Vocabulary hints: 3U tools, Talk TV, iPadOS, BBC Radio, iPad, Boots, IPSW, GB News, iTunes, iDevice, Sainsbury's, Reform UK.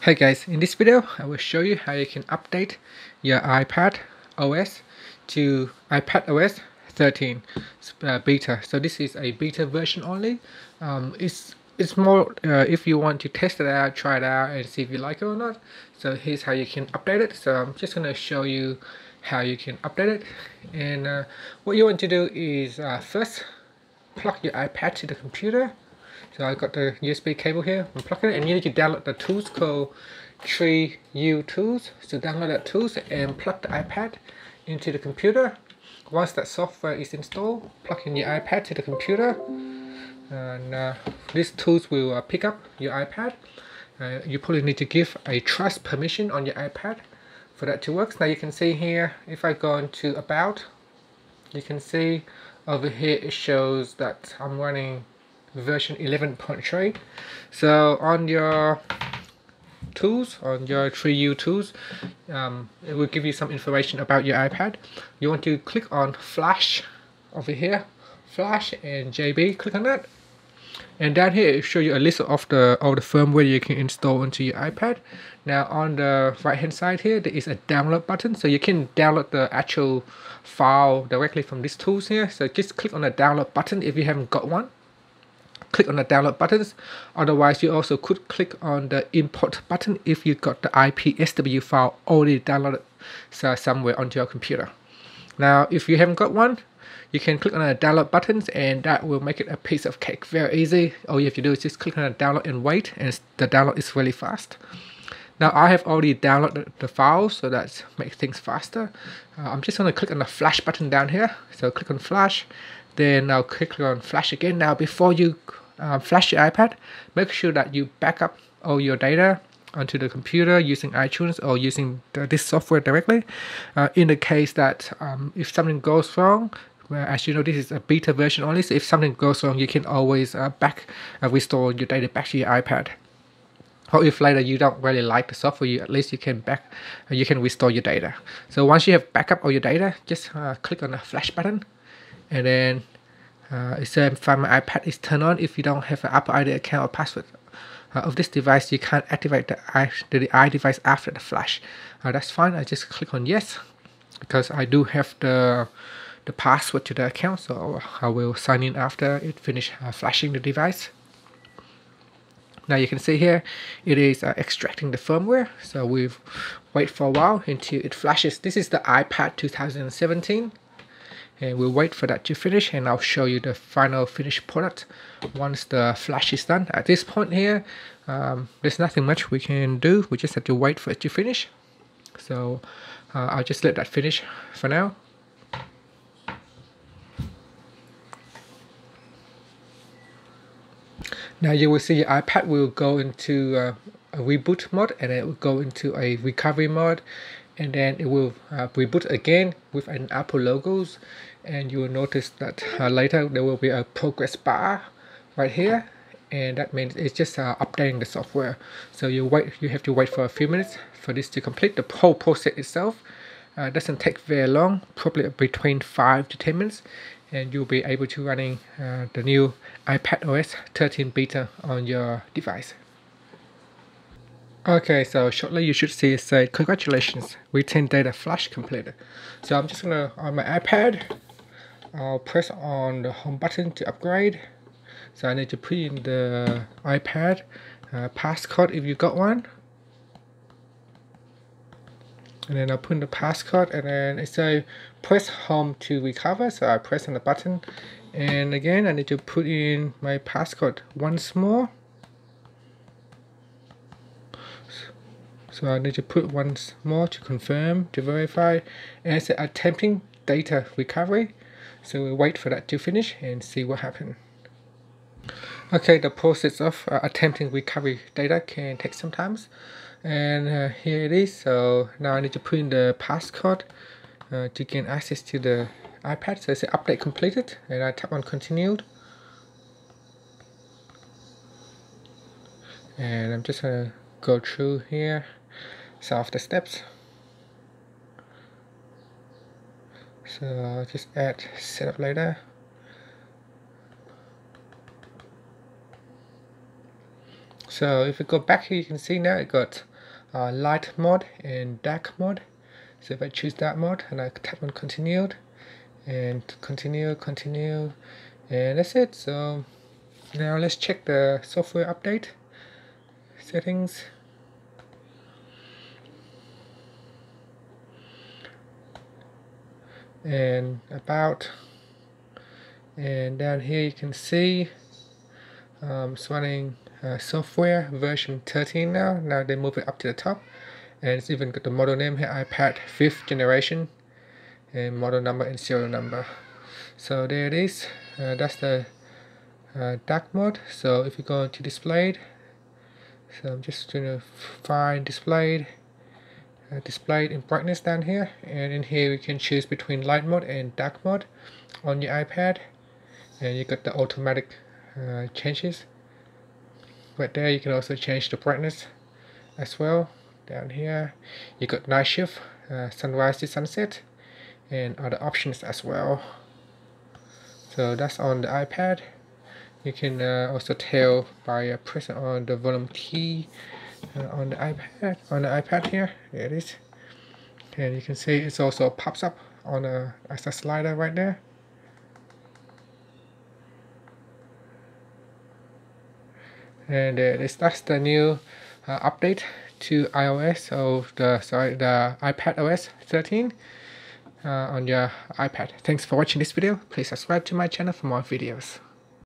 Hey guys, in this video I will show you how you can update your iPad OS to iPadOS 13 beta. So this is a beta version only. It's more if you want to test it out, try it out and see if you like it or not. So here's how you can update it. So I'm just going to show you how you can update it. And what you want to do is first plug your iPad to the computer. So I've got the USB cable here, I'm plugging it, and you need to download the tools called 3U tools. So download that tools and plug the iPad into the computer. Once that software is installed, plug in your iPad to the computer, and these tools will pick up your iPad. You probably need to give a trust permission on your iPad for that to work. Now you can see here, if I go into About, you can see over here it shows that I'm running version 11.3. so on your tools, on your 3U tools, it will give you some information about your iPad. You want to click on Flash over here, Flash and JB, click on that, and down here it will show you a list of all the firmware you can install onto your iPad. Now on the right hand side here there is a download button, so you can download the actual file directly from these tools here. So just click on the download button if you haven't got one. Click on the download buttons. Otherwise you also could click on the import button if you got the IPSW file already downloaded somewhere onto your computer. Now if you haven't got one, you can click on the download buttons and that will make it a piece of cake, very easy. All you have to do is just click on the download and wait, and the download is really fast. Now I have already downloaded the file, so that makes things faster. I'm just going to click on the Flash button down here, so click on Flash, then I'll click on Flash again. Now before you flash your iPad, make sure that you back up all your data onto the computer using iTunes or using this software directly, in the case that if something goes wrong. Well, as you know, this is a beta version only, so if something goes wrong you can always restore your data back to your iPad, or if later you don't really like the software, at least you can restore your data. So once you have back up all your data, just click on the Flash button, and then it says Find My iPad is turned on. If you don't have an Apple ID account or password of this device, you can't activate the iDevice after the Flash. That's fine, I just click on Yes, because I do have the password to the account, so I will sign in after it finish flashing the device. Now you can see here it is extracting the firmware, so we've wait for a while until it flashes. This is the iPad 2017. And we'll wait for that to finish, and I'll show you the final finished product once the flash is done. At this point here, there's nothing much we can do, we just have to wait for it to finish. So I'll just let that finish for now. Now you will see your iPad will go into a reboot mode, and it will go into a recovery mode, and then it will reboot again with an Apple logos, and you will notice that later there will be a progress bar right here, and that means it's just updating the software. So you have to wait for a few minutes for this to complete. The whole process itself doesn't take very long, probably between 5 to 10 minutes, and you'll be able to running the new iPadOS 13 beta on your device. Okay, so shortly you should see it say congratulations, retain data flash completed. So I'm just gonna, on my iPad, I'll press on the home button to upgrade. So I need to put in the iPad passcode if you got one, and then I'll put in the passcode, and then it says press home to recover. So I press on the button, and again I need to put in my passcode once more. So I need to put once more to confirm, to verify, and it's attempting data recovery. So we'll wait for that to finish and see what happens. Okay, the process of attempting recovery data can take some time. And here it is. So now I need to put in the passcode to gain access to the iPad. So it says update completed, and I tap on continued. And I'm just going to go through here some of the steps. So I'll just add setup later. So if we go back here, you can see now it got light mode and dark mode. So if I choose dark mode and I tap on continued and continue, and that's it. So now let's check the software update settings. And about, and down here you can see it's running software version 13 now. Now they move it up to the top, and it's even got the model name here, iPad 5th generation, and model number and serial number. So there it is. That's the dark mode. So if you go to displayed, so I'm just going to find displayed. Displayed in brightness down here, and in here we can choose between light mode and dark mode on your iPad, and you got the automatic changes. Right there you can also change the brightness as well. Down here you got night shift, sunrise to sunset, and other options as well. So that's on the iPad. You can also tell by pressing on the volume key on the iPad here. There it is, and you can see it also pops up on a as a slider right there. And that's the new update to iOS of the iPadOS 13 on your iPad. Thanks for watching this video. Please subscribe to my channel for more videos.